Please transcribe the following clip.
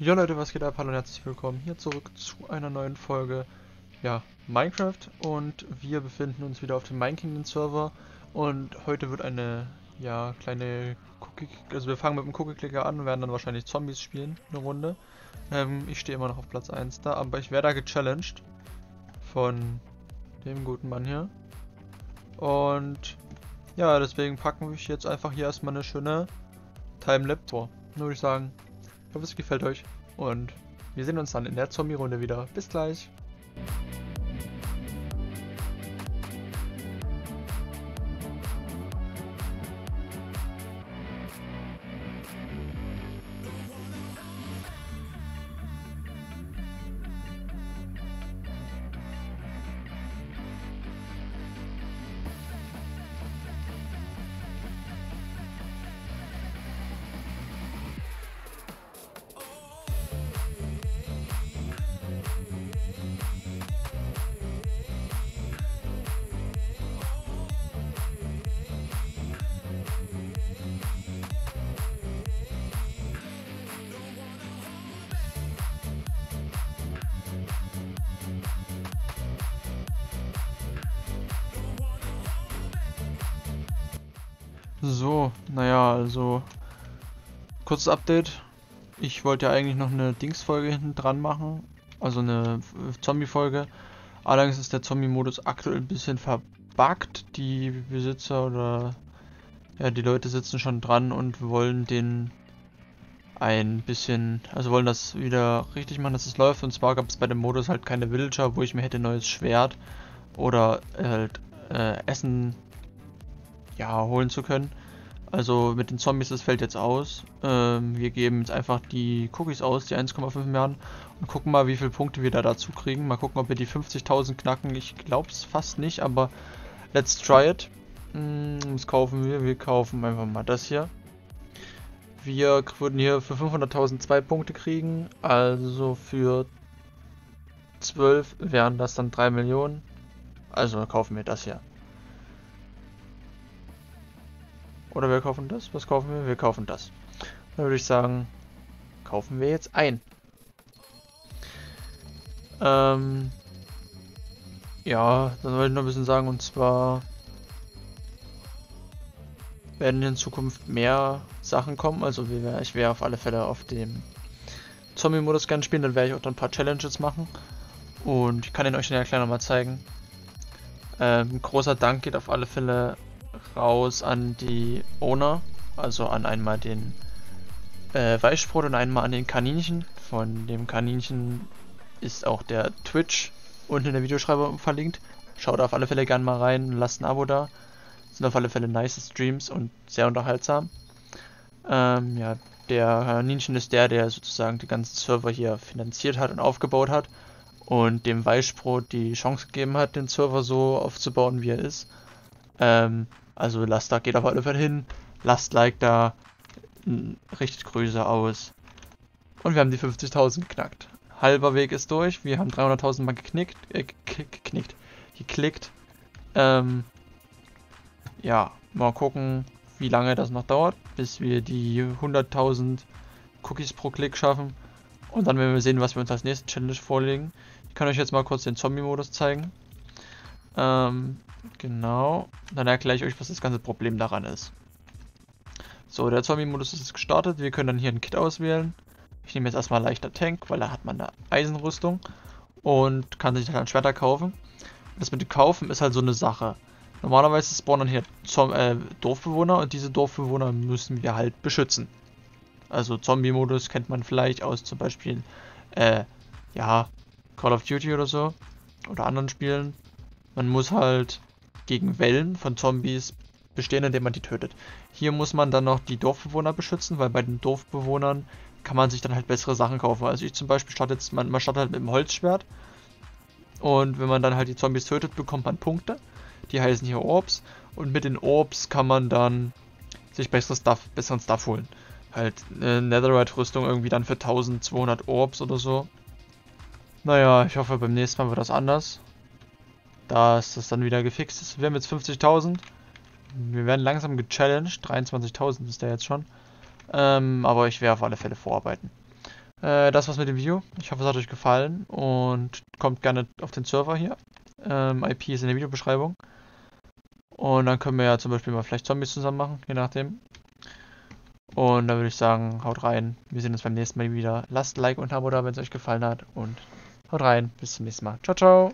Ja Leute, was geht ab? Hallo und herzlich willkommen hier zurück zu einer neuen Folge Minecraft, und wir befinden uns wieder auf dem Mine Kingdom Server und heute wird eine kleine also wir fangen mit dem Cookie-Klicker an und werden dann wahrscheinlich Zombies spielen, eine Runde. Ich stehe immer noch auf Platz 1 da, aber ich werde da gechallenged von dem guten Mann hier. Und ja, deswegen packen wir jetzt einfach hier erstmal eine schöne Timelapse vor. Nur würde ich sagen. Ich hoffe, es gefällt euch und wir sehen uns dann in der Zombie-Runde wieder. Bis gleich! So, naja, also kurzes Update. Ich wollte ja eigentlich noch eine Dings-Folge hinten dran machen, also eine Zombie-Folge. Allerdings ist der Zombie-Modus aktuell ein bisschen verbuggt. Die Besitzer oder die Leute sitzen schon dran und wollen den ein bisschen, also wollen das wieder richtig machen, dass es läuft. Und zwar gab es bei dem Modus halt keine Villager, wo ich mir hätte neues Schwert oder halt Essen holen zu können. Also mit den Zombies, das fällt jetzt aus. Wir geben jetzt einfach die Cookies aus, die 1,5 Milliarden, und gucken mal, wie viele Punkte wir da dazu kriegen. Mal gucken, ob wir die 50.000 knacken. Ich glaube es fast nicht, aber let's try it. Was kaufen wir? Wir kaufen einfach mal das hier. Wir würden hier für 500.000 2 Punkte kriegen. Also für 12 wären das dann 3 Millionen. Also kaufen wir das hier. Oder wir kaufen das? Was kaufen wir? Wir kaufen das. Dann würde ich sagen, kaufen wir jetzt ein. Dann wollte ich noch ein bisschen sagen, und zwar werden in Zukunft mehr Sachen kommen. Also ich werde auf alle Fälle auf dem Zombie-Modus gerne spielen, dann werde ich auch dann ein paar Challenges machen. Und ich kann den euch dann ja gleich nochmal zeigen. Großer Dank geht auf alle Fälle raus an die Owner, also an einmal den Weißbrot und einmal an den Kaninchen. Von dem Kaninchen ist auch der Twitch unten in der Videoschreibung verlinkt. Schaut auf alle Fälle gerne mal rein, lasst ein Abo da. Sind auf alle Fälle nice Streams und sehr unterhaltsam. Der Kaninchen ist der sozusagen die ganzen Server hier finanziert hat und aufgebaut hat und dem Weißbrot die Chance gegeben hat, den Server so aufzubauen, wie er ist. Also lasst da, geht auf alle Fälle hin, lasst Like da, richtet Grüße aus. Und wir haben die 50.000 geknackt. Halber Weg ist durch, wir haben 300.000 mal geklickt. Mal gucken, wie lange das noch dauert, bis wir die 100.000 Cookies pro Klick schaffen. Und dann werden wir sehen, was wir uns als nächste Challenge vorlegen. Ich kann euch jetzt mal kurz den Zombie-Modus zeigen. Genau, dann erkläre ich euch, was das ganze Problem daran ist. So, der Zombie-Modus ist jetzt gestartet. Wir können dann hier ein Kit auswählen. Ich nehme jetzt erstmal leichter Tank, weil da hat man eine Eisenrüstung und kann sich dann ein Schwerter kaufen. Das mit dem Kaufen ist halt so eine Sache. Normalerweise spawnen hier Dorfbewohner und diese Dorfbewohner müssen wir halt beschützen. Also Zombie-Modus kennt man vielleicht aus zum Beispiel Call of Duty oder so oder anderen Spielen. Man muss halt gegen Wellen von Zombies bestehen, indem man die tötet. Hier muss man dann noch die Dorfbewohner beschützen, weil bei den Dorfbewohnern kann man sich dann halt bessere Sachen kaufen. Also ich zum Beispiel startet halt mit dem Holzschwert. Und wenn man dann halt die Zombies tötet, bekommt man Punkte. Die heißen hier Orbs. Und mit den Orbs kann man dann sich besseren Stuff holen. Halt eine Netherite Rüstung irgendwie dann für 1200 Orbs oder so. Naja, ich hoffe beim nächsten Mal wird das anders. Dass das dann wieder gefixt ist. Wir haben jetzt 50.000. Wir werden langsam gechallenged. 23.000 ist der jetzt schon. Aber ich werde auf alle Fälle vorarbeiten. Das war's mit dem Video. Ich hoffe, es hat euch gefallen und kommt gerne auf den Server hier. IP ist in der Videobeschreibung. Und dann können wir ja zum Beispiel mal vielleicht Zombies zusammen machen, je nachdem. Und dann würde ich sagen, haut rein. Wir sehen uns beim nächsten Mal wieder. Lasst ein Like und ein Abo da, wenn es euch gefallen hat. Und haut rein. Bis zum nächsten Mal. Ciao, ciao.